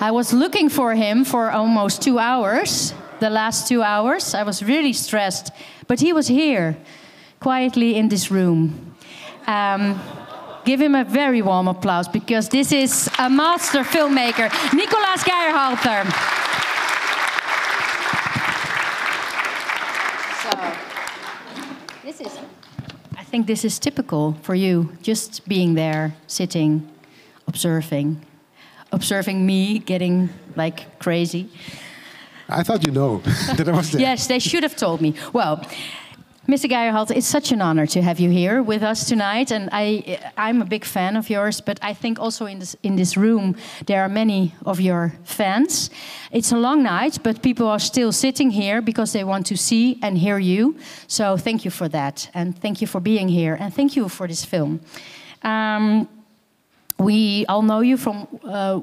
I was looking for him for almost 2 hours, the last 2 hours. I was really stressed, but he was here, quietly in this room. Give him a very warm applause, because this is a master filmmaker, Nikolaus Geyrhalter. So, I think this is typical for you, just being there, sitting, observing me getting like crazy. I thought you know that I was there. Yes, they should have told me. Well, Mr. Geyrhalter, it's such an honor to have you here with us tonight, and I'm a big fan of yours, but I think also in this room there are many of your fans. It's a long night, but people are still sitting here because they want to see and hear you. So thank you for that, and thank you for being here, and thank you for this film. We all know you from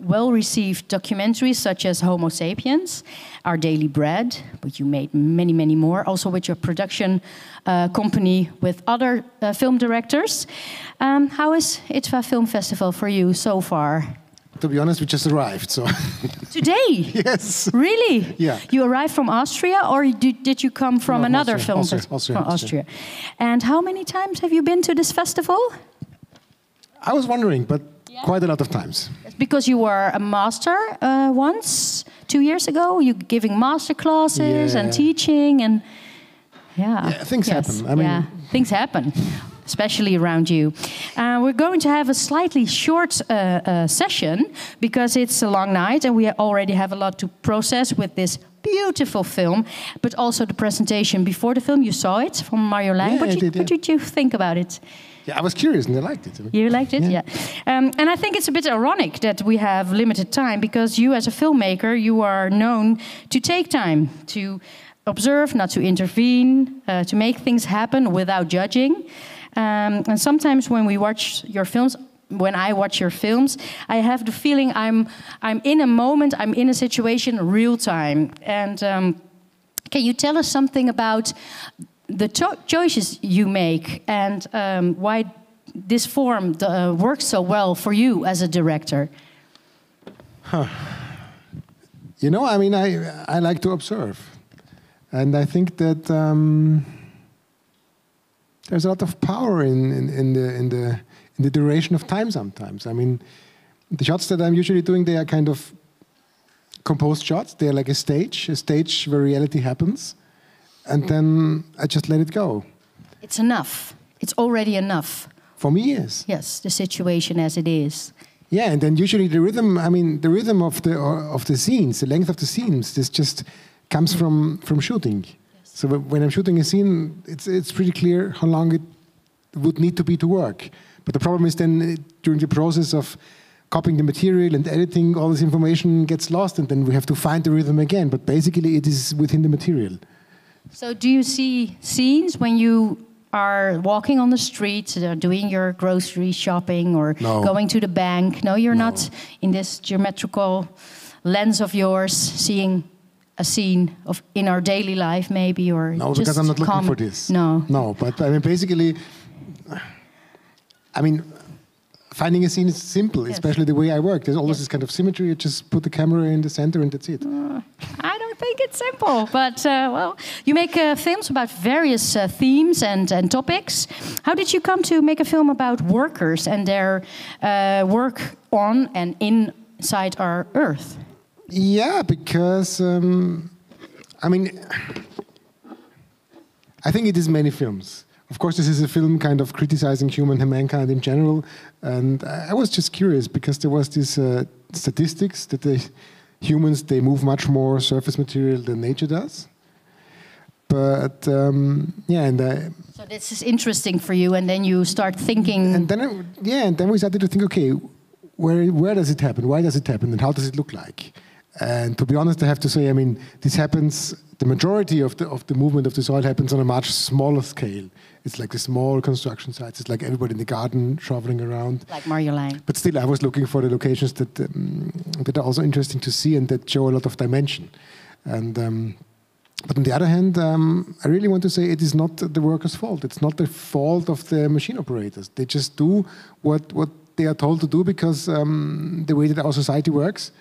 well-received documentaries such as Homo Sapiens, Our Daily Bread, but you made many, many more, also with your production company with other film directors. How is IDFA Film Festival for you so far? To be honest, we just arrived, so... Today? Yes. Really? Yeah. You arrived from Austria, or did you come from another film? Austria. And how many times have you been to this festival? I was wondering, but... Yeah. Quite a lot of times. Because you were a master once, 2 years ago, you were giving master classes and teaching, and things happen. I mean, things happen, especially around you. We're going to have a slightly short session because it's a long night, and we already have a lot to process with this beautiful film, but also the presentation before the film. You saw it from Marjolijn. What did you think about it? Yeah, I was curious and I liked it. You liked it? Yeah. And I think it's a bit ironic that we have limited time, because you as a filmmaker, you are known to take time to observe, not to intervene, to make things happen without judging. And sometimes when we watch your films, when I watch your films, I have the feeling I'm in a moment, I'm in a situation real time. And can you tell us something about the choices you make, and why this form works so well for you as a director? Huh. You know, I mean, I like to observe, and I think that there's a lot of power in the duration of time. Sometimes, I mean, the shots that I'm usually doing, they are kind of composed shots. They are like a stage where reality happens. And then I just let it go. It's enough. It's already enough. For me, yes. Yes, the situation as it is. Yeah, and then usually the rhythm, I mean, the rhythm of the scenes, the length of the scenes, this just comes from shooting. Yes. So when I'm shooting a scene, it's pretty clear how long it would need to be to work. But the problem is then during the process of copying the material and editing, all this information gets lost, and then we have to find the rhythm again. But basically it is within the material. So do you see scenes when you are walking on the streets, doing your grocery shopping, or going to the bank? No, you're not in this geometrical lens of yours, seeing a scene of in our daily life maybe, or no, just because I'm not looking for this. No. No, but I mean, basically, I mean, finding a scene is simple, especially the way I work. There's always this kind of symmetry. You just put the camera in the center and that's it. I don't think it's simple, but well, you make films about various themes and topics. How did you come to make a film about workers and their work on and inside our Earth? Yeah, because, I mean, I think it is many films. Of course, this is a film kind of criticizing mankind in general, and I was just curious because there was this statistics that humans move much more surface material than nature does. But yeah, and so this is interesting for you, and then you start thinking. And then and then we started to think, okay, where does it happen? Why does it happen? And how does it look like? And to be honest, I have to say, I mean, this happens. The majority of the movement of the soil happens on a much smaller scale. It's like the small construction sites. It's like everybody in the garden traveling around. Like Marjolijn. But still, I was looking for the locations that that are also interesting to see and that show a lot of dimension. And but on the other hand, I really want to say it is not the workers' fault. It's not the fault of the machine operators. They just do what they are told to do because the way that our society works.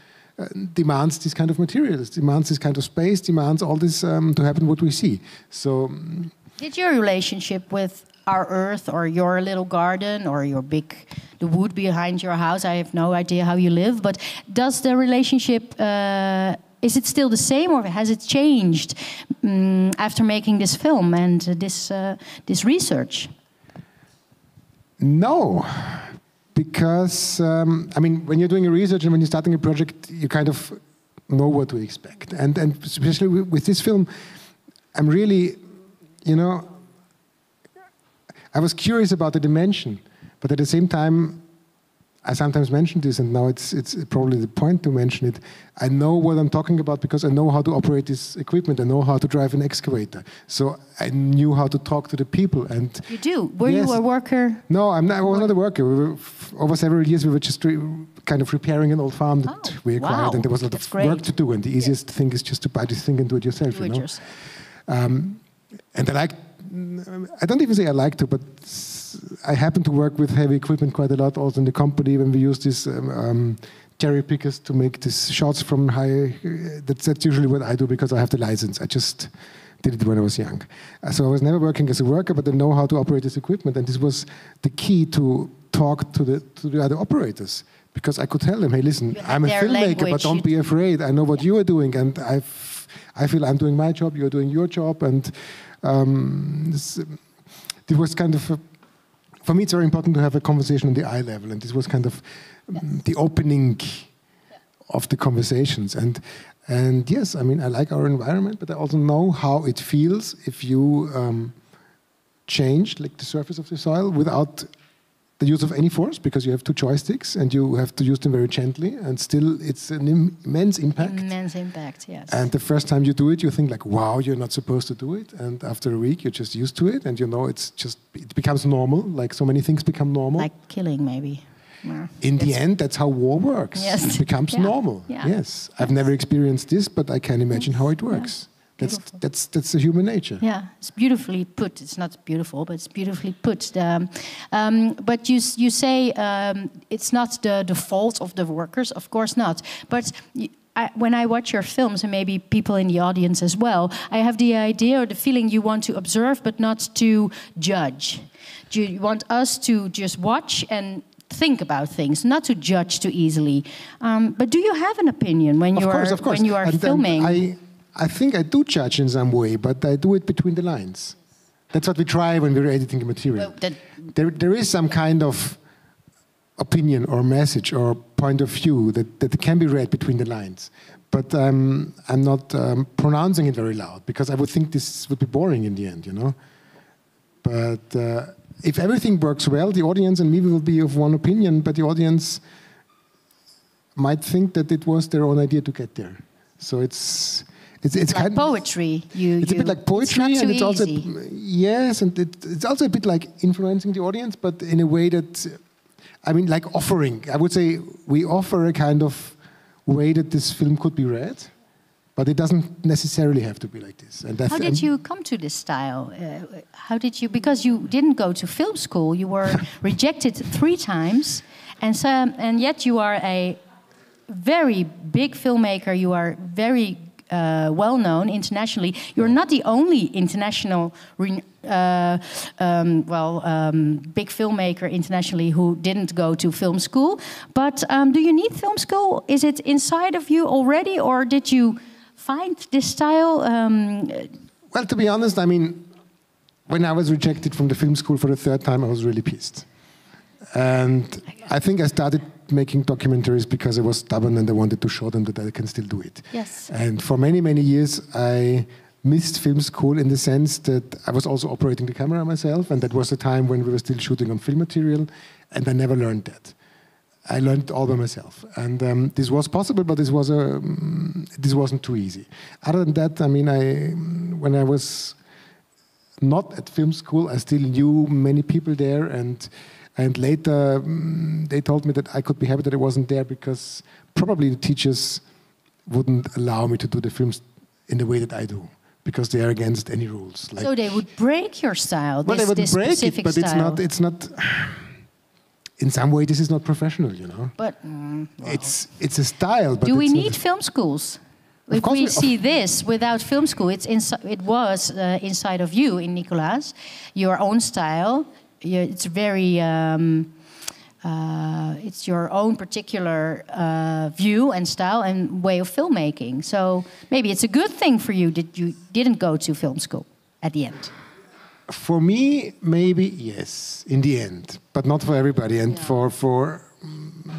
demands this kind of materials, demands this kind of space, demands all this to happen what we see. So, did your relationship with our earth or your little garden or your big, the wood behind your house, I have no idea how you live, but does the relationship, is it still the same or has it changed after making this film and this research? No. Because, I mean, when you're doing a research and when you're starting a project, you kind of know what to expect. And especially with this film, I'm really, you know, I was curious about the dimension, but at the same time, I sometimes mention this, and now it's probably the point to mention it. I know what I'm talking about because I know how to operate this equipment. I know how to drive an excavator. So I knew how to talk to the people. And you do? Were yes, you a worker? No, I'm not, I was not a worker. We were, over several years, we were just kind of repairing an old farm that we acquired, and there was a lot of work to do. And the easiest thing is just to buy this thing and do it yourself. Do it yourself. And I like, I don't even say I like to, but I happen to work with heavy equipment quite a lot also in the company when we use these cherry pickers to make these shots from high. That's usually what I do because I have the license. I just did it when I was young. So I was never working as a worker, but I know how to operate this equipment. And this was the key to talk to the other operators, because I could tell them, hey, listen, I'm a filmmaker, but don't be afraid. I know what you are doing, and I feel I'm doing my job, you're doing your job, and it was kind of, for me it's very important to have a conversation on the eye level, and this was kind of the opening of the conversations. And yes, I mean, I like our environment, but I also know how it feels if you change like the surface of the soil without the use of any force, because you have two joysticks and you have to use them very gently, and still it's an immense impact. Immense impact, yes. And the first time you do it, you think like, wow, you're not supposed to do it. And after a week, you're just used to it, and you know it's just, it becomes normal, like so many things become normal. Like killing, maybe. In the end, that's how war works. Yes. It becomes normal, yes. I've never experienced this, but I can imagine how it works. Yeah. That's the human nature. Yeah, it's beautifully put. It's not beautiful, but it's beautifully put. But you say it's not the fault of the workers, of course not. But when I watch your films, and maybe people in the audience as well, I have the idea or the feeling you want to observe, but not to judge. You want us to just watch and think about things, not to judge too easily. But do you have an opinion when when you are filming? I think I do judge in some way, but I do it between the lines. That's what we try when we're editing the material. Well, there is some kind of opinion or message or point of view that can be read between the lines. But I'm not pronouncing it very loud, because I would think this would be boring in the end, you know? But if everything works well, the audience and me will be of one opinion, but the audience might think that it was their own idea to get there. So it's like kind poetry. It's a bit like poetry, and it's also yes, and it's also a bit like influencing the audience, but in a way that, I mean, like offering. I would say we offer a kind of way that this film could be read, but it doesn't necessarily have to be like this. And how did you come to this style? How did you? Because you didn't go to film school. You were rejected 3 times, and yet you are a very big filmmaker. You are very well-known internationally. You're not the only international, big filmmaker internationally who didn't go to film school. But do you need film school? Is it inside of you already, or did you find this style? Well, to be honest, I mean, when I was rejected from the film school for the 3rd time, I was really pissed. And I think I started making documentaries because I was stubborn and I wanted to show them that I can still do it. Yes. And for many, many years, I missed film school in the sense that I was also operating the camera myself, and that was the time when we were still shooting on film material, and I never learned that. I learned all by myself. And this was possible, but this was this wasn't too easy. Other than that, I mean, when I was not at film school, I still knew many people there, and later, they told me that I could be happy that I wasn't there, because probably the teachers wouldn't allow me to do the films in the way that I do, because they are against any rules. Like, so they would break your style, well, they would break it, but it's not in some way, this is not professional, you know. But well, it's a style. But do we need film schools? If we see this without film school, it was inside of you, in Nikolaus, your own style. It's very, it's your own particular view and style and way of filmmaking. So maybe it's a good thing for you that you didn't go to film school at the end. For me, maybe yes, in the end, but not for everybody, and yeah.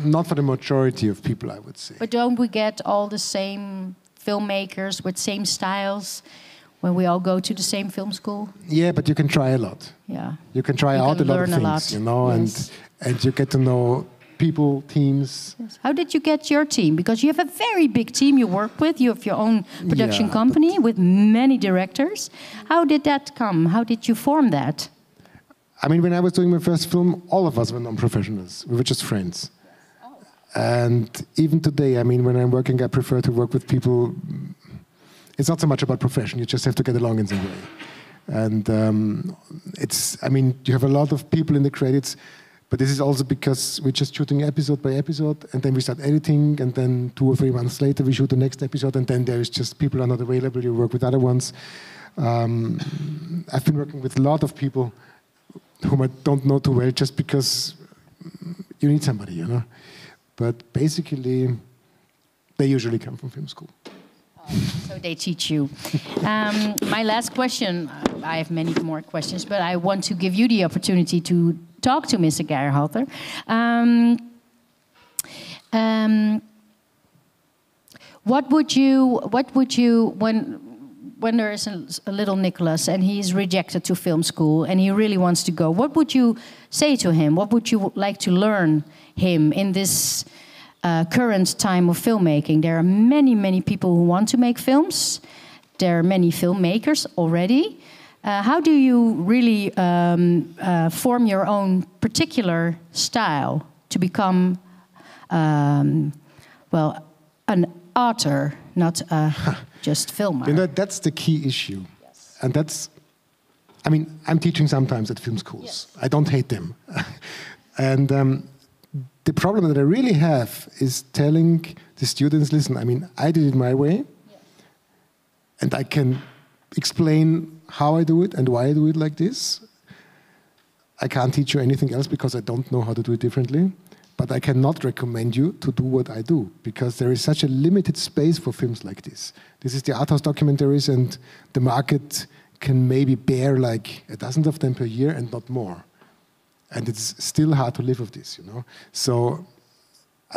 Not for the majority of people, I would say. But don't we get all the same filmmakers with same styles when we all go to the same film school? Yeah, but you can try a lot. Yeah, you can try out a lot of things, you know, yes. and you get to know people, teams. Yes. How did you get your team? Because you have a very big team you work with. You have your own production company with many directors. How did that come? How did you form that? I mean, when I was doing my first film, all of us were non-professionals. We were just friends. And even today, I mean, when I'm working, I prefer to work with people. It's not so much about profession, you just have to get along in some way. And I mean, you have a lot of people in the credits, but this is also because we're just shooting episode by episode, and then we start editing, and then 2 or 3 months later we shoot the next episode, and then there is just people are not available, you work with other ones. I've been working with a lot of people whom I don't know too well, just because you need somebody, you know. But basically, they usually come from film school. Oh, so they teach you. My last question, I have many more questions, but I want to give you the opportunity to talk to Mr. Geyrhalter. When there is a little Nikolaus and he is rejected to film school and he really wants to go, what would you say to him? What would you like to learn him in this current time of filmmaking? There are many, many people who want to make films. There are many filmmakers already. How do you really form your own particular style to become, well, an author, not just filmer? You know, that's the key issue. Yes. And that's, I mean, I'm teaching sometimes at film schools. Yes. I don't hate them. And the problem that I really have is telling the students, listen, I mean, I did it my way. Yes. And I can explain how I do it and why I do it like this. I can't teach you anything else because I don't know how to do it differently. But I cannot recommend you to do what I do, because there is such a limited space for films like this. This is the art house documentaries, and the market can maybe bear like a dozen of them per year and not more. And it's still hard to live off this, you know. So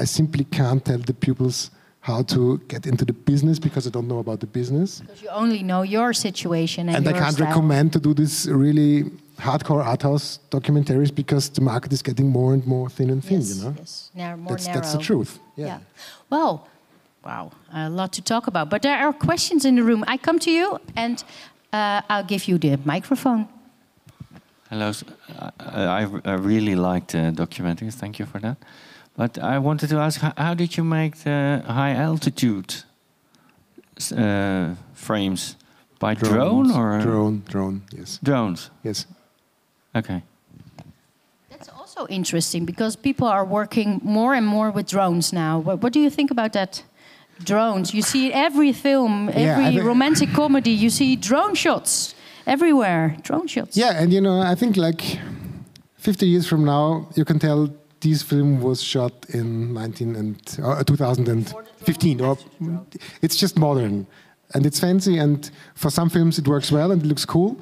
I simply can't tell the pupils how to get into the business because I don't know about the business. Because you only know your situation and your I can't style. Recommend to do this really hardcore art house documentaries because the market is getting more and more thin and thin, yes, you know? Yes, that's the truth. Yeah. Yeah. Well, wow, a lot to talk about. But there are questions in the room. I come to you and I'll give you the microphone. Hello. I really liked the documentaries. Thank you for that. But I wanted to ask, how did you make the high altitude frames? By drone or? Drone, yes. Drones? Yes. Okay. That's also interesting because people are working more and more with drones now. What do you think about that? Drones, you see every film, every romantic comedy, you see drone shots everywhere, drone shots. Yeah, and you know, I think like 50 years from now, you can tell this film was shot in 2015. Or it's just modern. And it's fancy, and for some films it works well and it looks cool.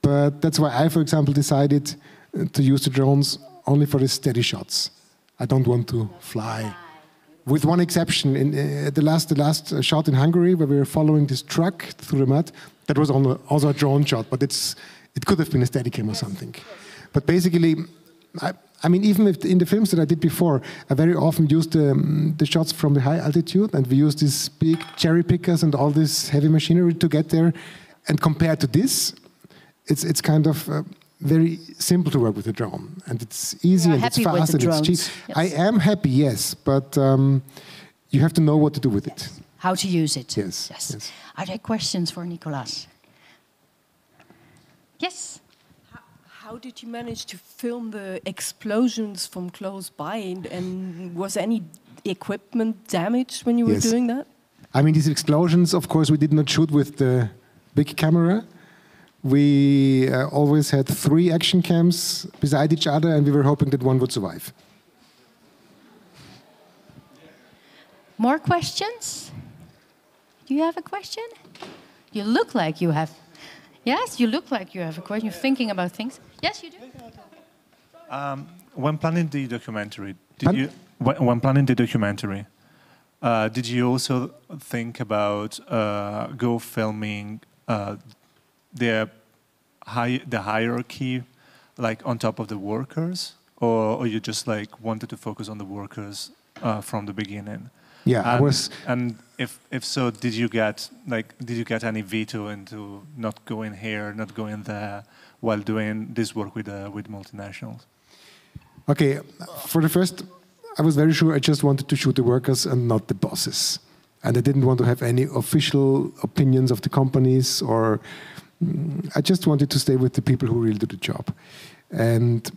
But that's why I, for example, decided to use the drones only for the steady shots. I don't want to fly. With one exception, in the last shot in Hungary, where we were following this truck through the mud, that was also a drone shot, but it could have been a Steadicam or something. But basically, I mean, even if in the films that I did before, I very often used the shots from the high altitude, and we used these big cherry pickers and all this heavy machinery to get there. And compared to this, it's kind of very simple to work with a drone, and it's easy and it's fast and it's cheap. Yes. I am happy, yes, but you have to know what to do with it. How to use it. Yes. Yes. Yes. Are there questions for Nikolaus? Yes. How did you manage to film the explosions from close by? And was any equipment damaged when you were doing that? I mean, these explosions, of course, we did not shoot with the big camera. We always had 3 action cams beside each other, and we were hoping that one would survive. More questions? Do you have a question? You look like you have. Yes, you look like you have a question. You're thinking about things. Yes, you do. When planning the documentary, did you also think about filming the hierarchy, like on top of the workers, or you just like wanted to focus on the workers from the beginning? Yeah, and, I was. And if so, did you get any veto into not going here, not going there, while doing this work with multinationals? Okay, for the first, I was very sure I just wanted to shoot the workers and not the bosses, and I didn't want to have any official opinions of the companies, or I just wanted to stay with the people who really do the job. And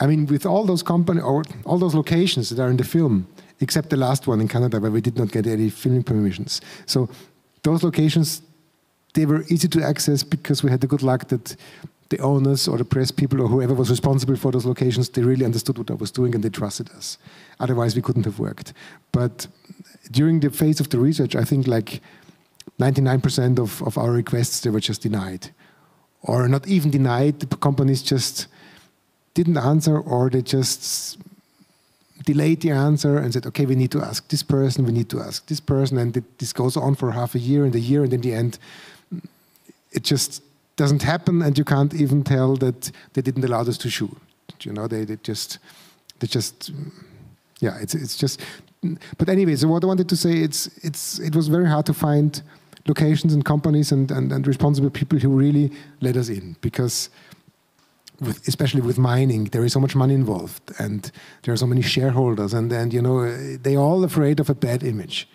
I mean, with all those companies or all those locations that are in the film, except the last one in Canada where we did not get any filming permissions. So those locations, they were easy to access because we had the good luck that the owners or the press people or whoever was responsible for those locations, they really understood what I was doing and they trusted us. Otherwise, we couldn't have worked. But during the phase of the research, I think like 99% of our requests, they were just denied. Or not even denied, the companies just didn't answer, or they just delayed the answer and said, okay, we need to ask this person, we need to ask this person, and this goes on for half a year, and in the end, it just doesn't happen, and you can't even tell that they didn't allow us to shoot. You know, yeah, it's just. But anyway, so what I wanted to say, it was very hard to find locations and companies and responsible people who really let us in, because especially with mining, there is so much money involved, and there are so many shareholders, and you know, they're all afraid of a bad image,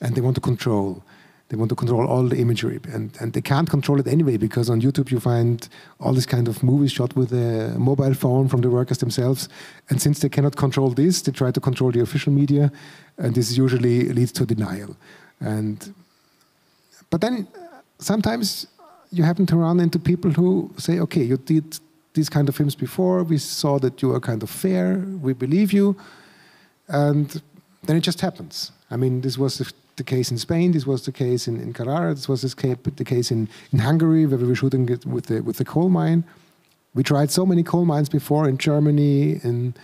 and they want to control. They want to control all the imagery, and they can't control it anyway, because on YouTube you find all this kind of movies shot with a mobile phone from the workers themselves, and since they cannot control this, they try to control the official media, and this usually leads to denial. But then sometimes you happen to run into people who say, okay, you did these kind of films before, we saw that you are kind of fair, we believe you, and then it just happens. I mean, this was the case in Spain, this was the case in Carrara, this was the case in Hungary, where we were shooting it with the coal mine. We tried so many coal mines before, in Germany, in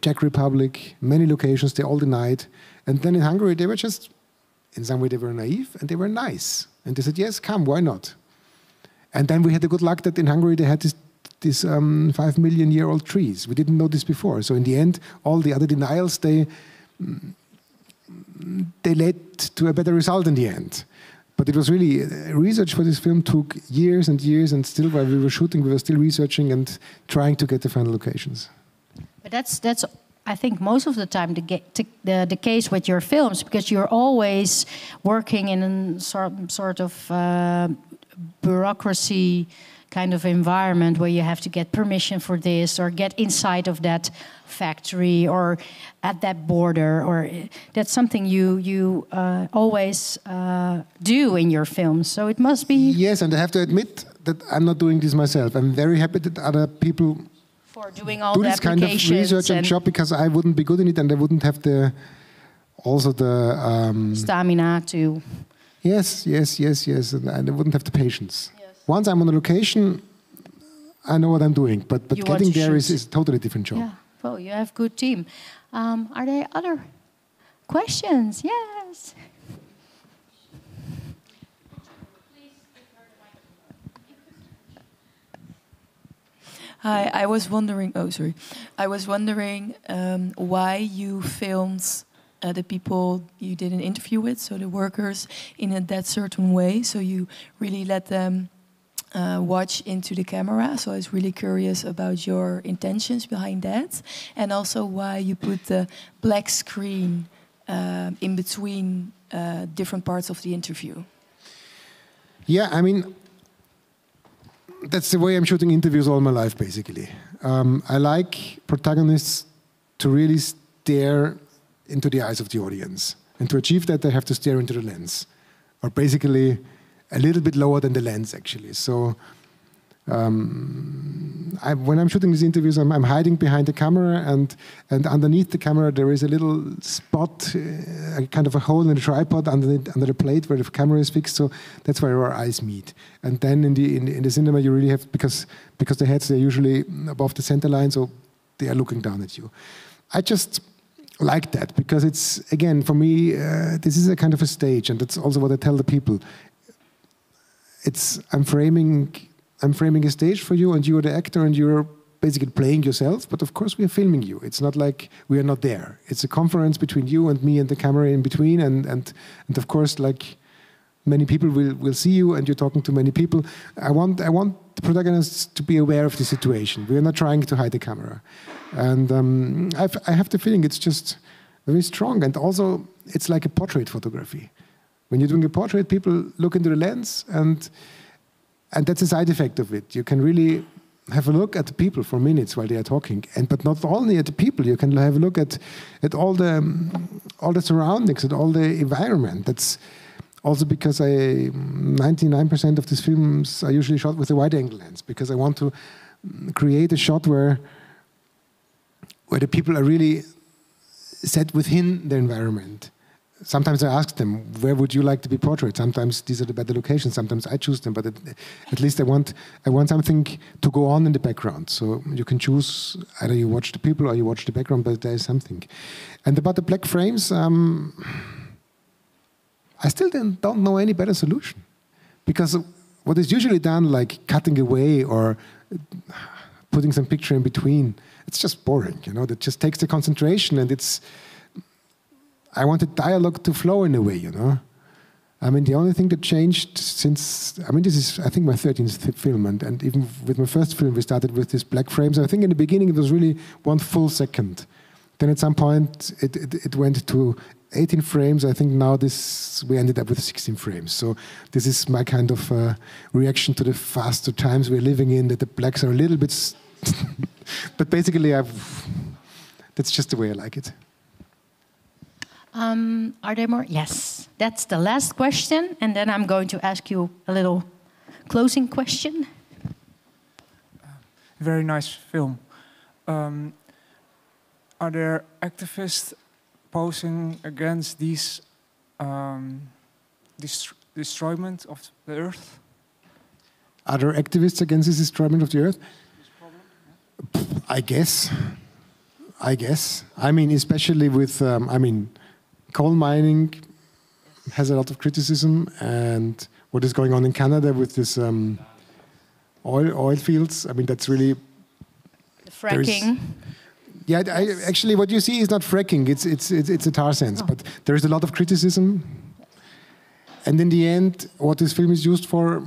Czech Republic, many locations, they all denied. And then in Hungary, they were just, in some way they were naive, and they were nice. And they said, yes, come, why not? And then we had the good luck that in Hungary they had these 5-million-year-old trees. We didn't know this before. So in the end, all the other denials, they led to a better result in the end. But it was really, research for this film took years and years, and still while we were shooting, we were still researching and trying to get the final locations. But that's I think, most of the time the case with your films, because you're always working in some sort of bureaucracy kind of environment where you have to get permission for this or get inside of that factory or at that border, or that's something you always do in your films, so it must be. Yes, and I have to admit that I'm not doing this myself. I'm very happy that other people for doing all do this kind of research and job, because I wouldn't be good in it, and I wouldn't have the stamina to. Yes, and I wouldn't have the patience. Once I'm on a location, I know what I'm doing, but getting there is a totally different job. Yeah. Well, you have a good team. Are there other questions? Yes. Hi, I was wondering. Oh, sorry. I was wondering why you filmed the people you did an interview with, so the workers, in that certain way. So you really let them watch into the camera, so I was really curious about your intentions behind that, and also why you put the black screen in between different parts of the interview. Yeah, I mean, that's the way I'm shooting interviews all my life, basically. I like protagonists to really stare into the eyes of the audience. And to achieve that, they have to stare into the lens, or basically a little bit lower than the lens, actually. So when I'm shooting these interviews, I'm hiding behind the camera, and underneath the camera there is a little spot, kind of a hole in the tripod under the plate where the camera is fixed. So that's where our eyes meet. And then in the cinema, you really have, because the heads, they're usually above the center line, so they are looking down at you. I just like that, because it's, again, for me, this is a kind of a stage, and that's also what I tell the people. It's, I'm framing a stage for you, and you're the actor, and you're basically playing yourself, but of course we're filming you. It's not like we are not there. It's a conference between you and me and the camera in between, and of course, like, many people will see you, and you're talking to many people. I want the protagonists to be aware of the situation. We are not trying to hide the camera. And I have the feeling it's just very strong, and also it's like a portrait photography. When you're doing a portrait, people look into the lens, and that's a side effect of it. You can really have a look at the people for minutes while they are talking, but not only at the people. You can have a look at all the surroundings, at all the environment. That's also because 99% of these films are usually shot with a wide-angle lens, because I want to create a shot where the people are really set within the environment. Sometimes I ask them, where would you like to be portrayed? Sometimes these are the better locations, sometimes I choose them, but at least I want something to go on in the background. So you can choose, either you watch the people or you watch the background, but there is something. And about the black frames, I still don't know any better solution. Because what is usually done, like cutting away or putting some picture in between, it's just boring, you know, that just takes the concentration, and it's, I wanted dialogue to flow in a way, you know. I mean, the only thing that changed since, I mean, this is, I think, my 13th film, and even with my first film, we started with these black frames. I think in the beginning, it was really 1 full second. Then at some point, it went to 18 frames. I think now we ended up with 16 frames. So this is my kind of reaction to the faster times we're living in, that the blacks are a little bit... But basically, that's just the way I like it. Are there more? Yes. That's the last question. And then I'm going to ask you a little closing question. Very nice film. Are there activists posing against this destroyment of the earth? Are there activists against this destroyment of the earth? This problem, yeah. I guess. I mean, especially with, I mean, coal mining has a lot of criticism, and what is going on in Canada with this oil fields, I mean, that's really... The fracking. Yeah, actually, what you see is not fracking; it's a tar sands. Oh. But there is a lot of criticism, and in the end, what this film is used for,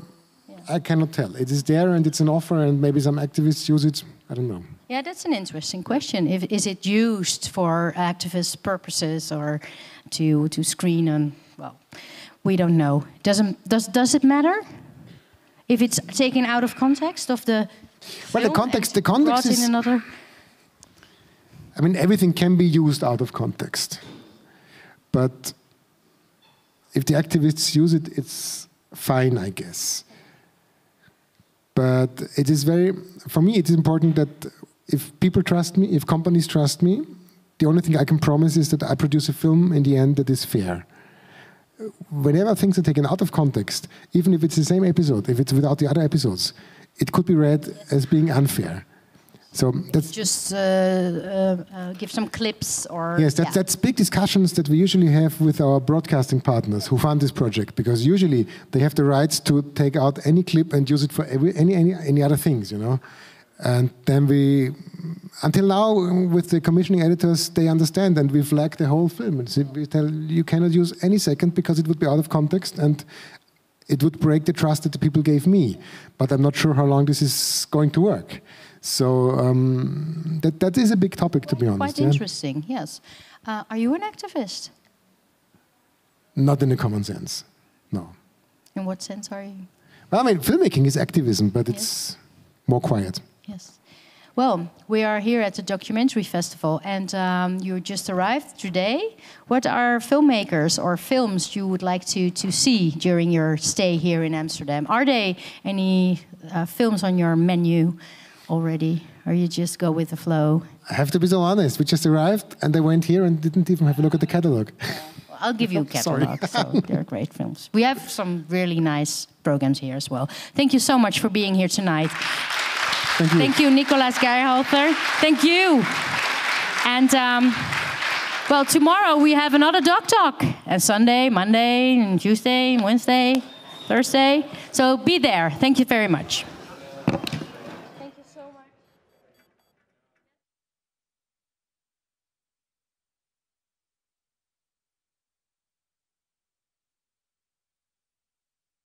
yes, I cannot tell. It is there, and it's an offer, and maybe some activists use it. I don't know. Yeah, that's an interesting question. Is it used for activist purposes or to screen on? Well, we don't know. Does it matter if it's taken out of context of the film? Well, the context is in another. I mean, everything can be used out of context, but if the activists use it, it's fine, I guess. But it is very, for me, it's important that if people trust me, if companies trust me, the only thing I can promise is that I produce a film in the end that is fair. Whenever things are taken out of context, even if it's the same episode, if it's without the other episodes, it could be read as being unfair. So that's just give some clips or... Yes, that's big discussions that we usually have with our broadcasting partners who fund this project, because usually they have the rights to take out any clip and use it for any other things, you know. And then we... Until now, with the commissioning editors, they understand, and we flag the whole film. And so we tell you cannot use any second because it would be out of context and it would break the trust that the people gave me. But I'm not sure how long this is going to work. So that is a big topic, to be honest. Quite interesting, yeah? Yes. Are you an activist? Not in the common sense, no. In what sense are you? I mean, filmmaking is activism, but it's more quiet. Yes. Well, we are here at the documentary festival, and you just arrived today. What are filmmakers or films you would like to see during your stay here in Amsterdam? Are there any films on your menu already, or you just go with the flow? I have to be so honest. We just arrived, and I went here and didn't even have a look at the catalog. I'll give you a catalog, so they're great films. We have some really nice programs here as well. Thank you so much for being here tonight. Thank you. Thank you, Nikolaus Geyrhalter. Thank you. And, well, tomorrow we have another Doc Talk. And Sunday, Monday, and Tuesday, Wednesday, Thursday. So be there. Thank you very much.